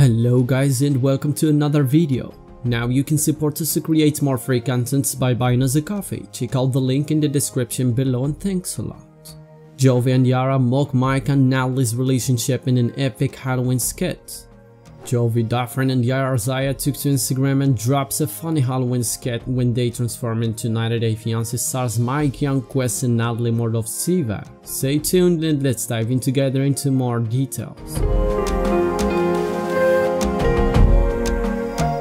Hello guys and welcome to another video. Now you can support us to create more free contents by buying us a coffee. Check out the link in the description below and thanks a lot. Jovi and Yara mock Mike and Natalie's relationship in an epic Halloween skit. Jovi Dufren and Yara Zaya took to Instagram and drops a funny Halloween skit when they transform into 90 Day Fiancé stars Mike Youngquist and Natalie Mordovtseva. Stay tuned and let's dive in together into more details.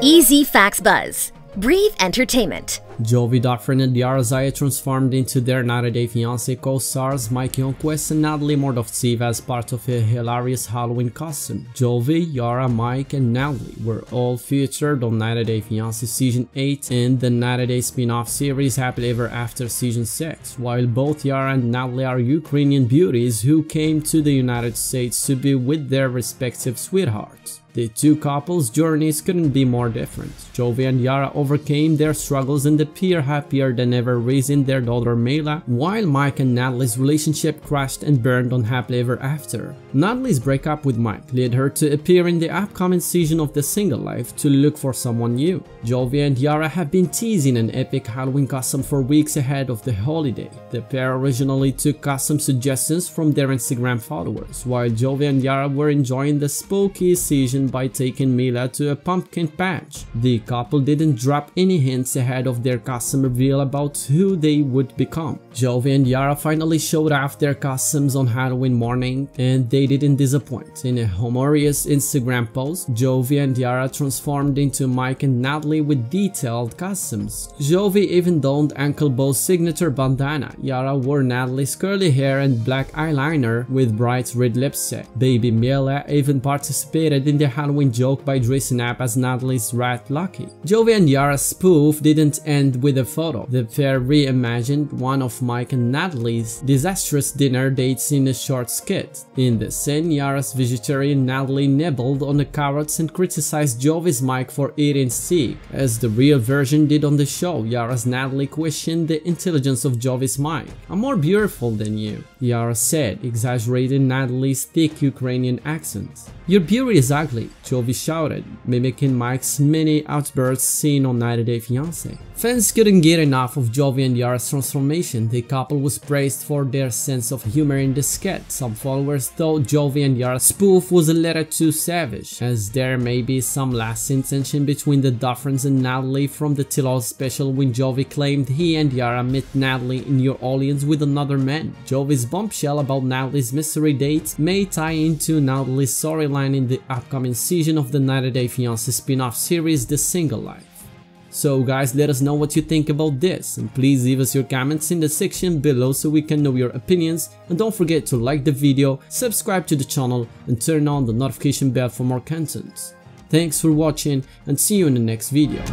EZ Facts Buzz. Breathe Entertainment. Jovi Dufren and Yara Zaya transformed into their 90 Day Fiancé co-stars Mike Youngquist and Natalie Mordovtseva as part of a hilarious Halloween costume. Jovi, Yara, Mike and Natalie were all featured on 90 Day Fiancé Season 8 and the 90 Day spin-off series Happily Ever After Season 6, while both Yara and Natalie are Ukrainian beauties who came to the United States to be with their respective sweethearts. The two couples' journeys couldn't be more different. Jovi and Yara overcame their struggles and appear happier than ever raising their daughter Mila, while Mike and Natalie's relationship crashed and burned on Happily Ever After. Natalie's breakup with Mike led her to appear in the upcoming season of The Single Life to look for someone new. Jovi and Yara have been teasing an epic Halloween costume for weeks ahead of the holiday. The pair originally took costume suggestions from their Instagram followers, while Jovi and Yara were enjoying the spooky season by taking Mila to a pumpkin patch. The couple didn't drop any hints ahead of their costume reveal about who they would become. Jovi and Yara finally showed off their costumes on Halloween morning and they didn't disappoint. In a humorous Instagram post, Jovi and Yara transformed into Mike and Natalie with detailed costumes. Jovi even donned Uncle Bo's signature bandana. Yara wore Natalie's curly hair and black eyeliner with bright red lipstick. Baby Mila even participated in the Halloween joke by dressing up as Natalie's rat Lucky. Jovi and Yara's spoof didn't end with a photo. The pair reimagined one of Mike and Natalie's disastrous dinner dates in a short skit. In the scene, Yara's vegetarian Natalie nibbled on the carrots and criticized Jovi's Mike for eating steak. As the real version did on the show, Yara's Natalie questioned the intelligence of Jovi's Mike. "I'm more beautiful than you," Yara said, exaggerating Natalie's thick Ukrainian accent. "Your beauty is ugly," Jovi shouted, mimicking Mike's many outbursts seen on 90 Day Fiancé. Fans couldn't get enough of Jovi and Yara's transformation. The couple was praised for their sense of humor in the skit. Some followers thought Jovi and Yara's spoof was a little too savage, as there may be some lasting tension between the Dufrens and Natalie from the Tilos special when Jovi claimed he and Yara met Natalie in New Orleans with another man. Jovi's bombshell about Natalie's mystery date may tie into Natalie's storyline in the upcoming season of the 90 Day Fiancé spin-off series The Single Life. So guys, let us know what you think about this and please leave us your comments in the section below so we can know your opinions, and don't forget to like the video, subscribe to the channel and turn on the notification bell for more content. Thanks for watching and see you in the next video.